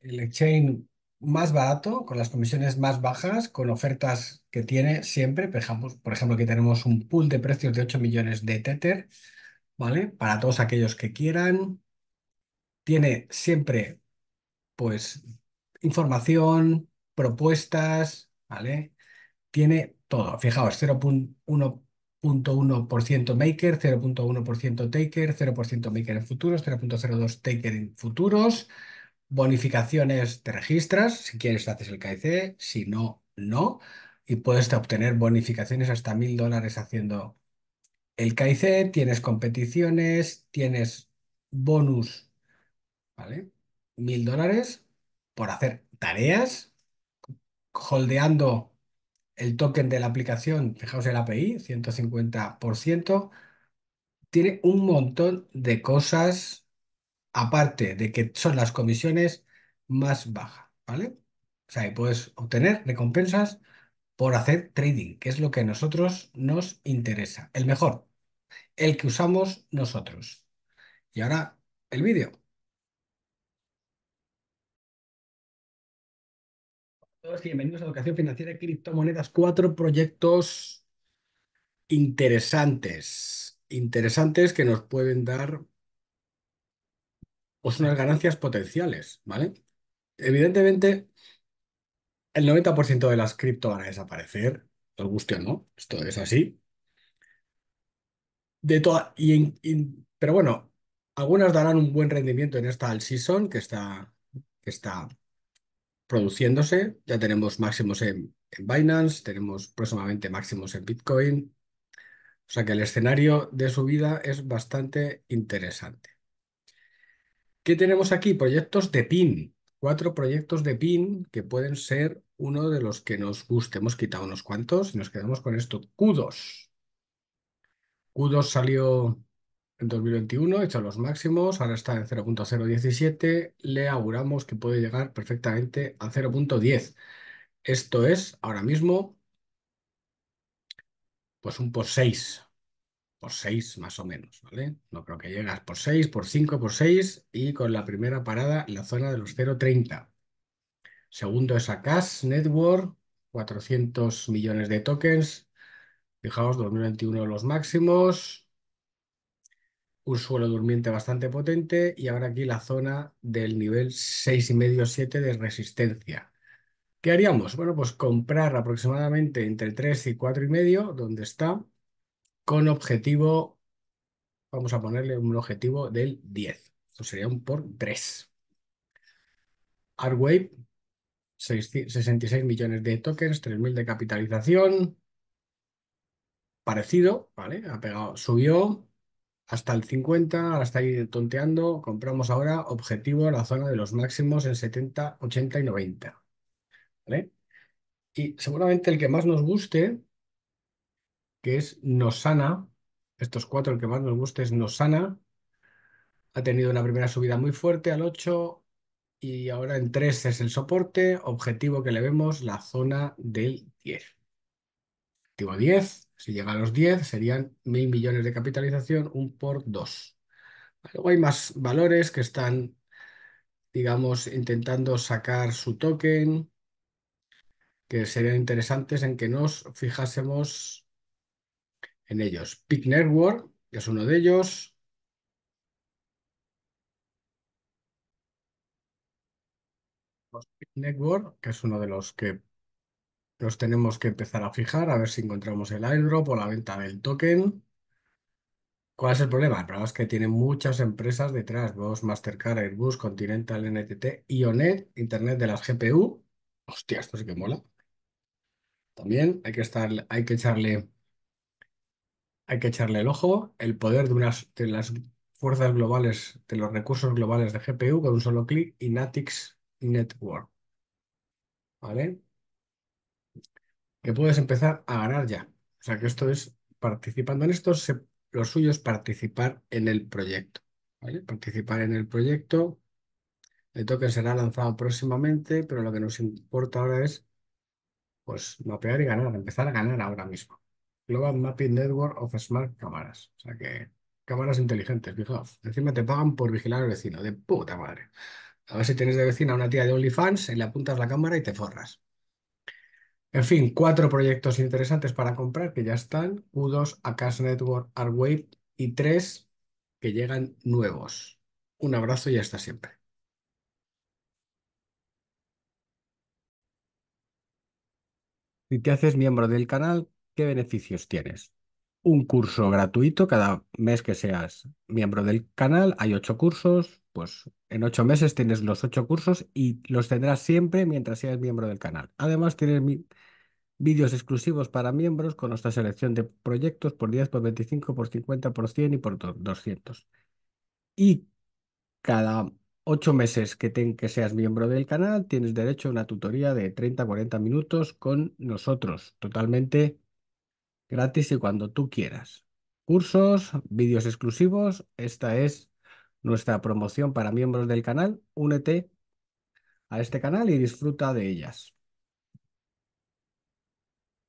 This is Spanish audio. el exchange más barato, con las comisiones más bajas, con ofertas que tiene siempre. Por ejemplo, aquí tenemos un pool de precios de 8 millones de Tether, ¿vale? Para todos aquellos que quieran. Tiene siempre, pues, información, propuestas, ¿vale? Tiene todo. Fijaos, 0.1% maker, 0.1% taker, 0% maker en futuros, 0.02 taker en futuros. Bonificaciones, te registras, si quieres haces el KYC, si no, no. Y puedes obtener bonificaciones hasta $1000 haciendo el KYC. Tienes competiciones, tienes bonus, ¿vale? $1000 por hacer tareas, holdeando el token de la aplicación, fijaos el API, 150%. Tiene un montón de cosas. Aparte de que son las comisiones más bajas, ¿vale? O sea, y puedes obtener recompensas por hacer trading, que es lo que a nosotros nos interesa. El mejor, el que usamos nosotros. Y ahora el vídeo. Todos bienvenidos a Educación Financiera y Criptomonedas. 4 proyectos interesantes que nos pueden dar pues unas ganancias potenciales, ¿vale? Evidentemente, el 90% de las cripto van a desaparecer, os guste o no, esto es así. Pero bueno, algunas darán un buen rendimiento en esta alt season que está produciéndose. Ya tenemos máximos en Binance, tenemos próximamente máximos en Bitcoin. O sea que el escenario de subida es bastante interesante. ¿Qué tenemos aquí? Proyectos de DePIN. 4 proyectos de DePIN que pueden ser uno de los que nos guste. Hemos quitado unos cuantos y nos quedamos con esto. Q2. Q2 salió en 2021, hecho los máximos. Ahora está en 0.017. Le auguramos que puede llegar perfectamente a 0.10. Esto es, ahora mismo, pues un por 6. Por 6 más o menos, ¿vale? No creo que llegas por 6, por 5, por 6 y con la primera parada en la zona de los 0.30. Segundo es Akash Network, 400 millones de tokens. Fijaos, 2021 los máximos. Un suelo durmiente bastante potente y ahora aquí la zona del nivel 6,5-7 de resistencia. ¿Qué haríamos? Bueno, pues comprar aproximadamente entre 3 y 4,5, donde está, con objetivo, vamos a ponerle un objetivo del 10. Esto sería un por 3. Artwave, 66 millones de tokens, 3.000 de capitalización. Parecido, ¿vale? Ha pegado, subió hasta el 50, ahora está ahí tonteando. Compramos ahora objetivo la zona de los máximos en 70, 80 y 90. ¿Vale? Y seguramente el que más nos guste, que es Nosana, estos 4, el que más nos gusta es Nosana, ha tenido una primera subida muy fuerte al 8 y ahora en 3 es el soporte, objetivo que le vemos, la zona del 10. Objetivo 10, si llega a los 10 serían 1.000 millones de capitalización, un por 2. Luego hay más valores que están, digamos, intentando sacar su token, que serían interesantes en que nos fijásemos en ellos. Peaq Network, que es uno de ellos. Peaq Network, que es uno de los que nos tenemos que empezar a fijar, a ver si encontramos el airdrop o la venta del token. ¿Cuál es el problema? El problema es que tienen muchas empresas detrás. Bosch, Mastercard, Airbus, Continental, NTT, Ionet, Internet de las GPU. Hostia, esto sí que mola. También hay que echarle el ojo, el poder de las fuerzas globales, de los recursos globales de GPU con un solo clic y Natix Network, ¿vale? Que puedes empezar a ganar ya. O sea que esto es, participando en esto, lo suyo es participar en el proyecto, ¿vale? Participar en el proyecto, el token será lanzado próximamente, pero lo que nos importa ahora es, pues, mapear y ganar, empezar a ganar ahora mismo. Global Mapping Network of Smart Cámaras. O sea que cámaras inteligentes, fijaos. Encima te pagan por vigilar al vecino. De puta madre. A ver si tienes de vecina una tía de OnlyFans y le apuntas la cámara y te forras. En fin, 4 proyectos interesantes para comprar que ya están. Q2, Akash Network, Artwave y 3 que llegan nuevos. Un abrazo y hasta siempre. Si te haces miembro del canal, ¿qué beneficios tienes? Un curso gratuito cada mes que seas miembro del canal. Hay 8 cursos, pues en 8 meses tienes los 8 cursos y los tendrás siempre mientras seas miembro del canal. Además, tienes vídeos exclusivos para miembros con nuestra selección de proyectos por 10, por 25, por 50, por 100 y por 200. Y cada 8 meses que seas miembro del canal, tienes derecho a una tutoría de 30-40 minutos con nosotros, totalmente gratis y cuando tú quieras. Cursos, vídeos exclusivos, esta es nuestra promoción para miembros del canal. Únete a este canal y disfruta de ellas.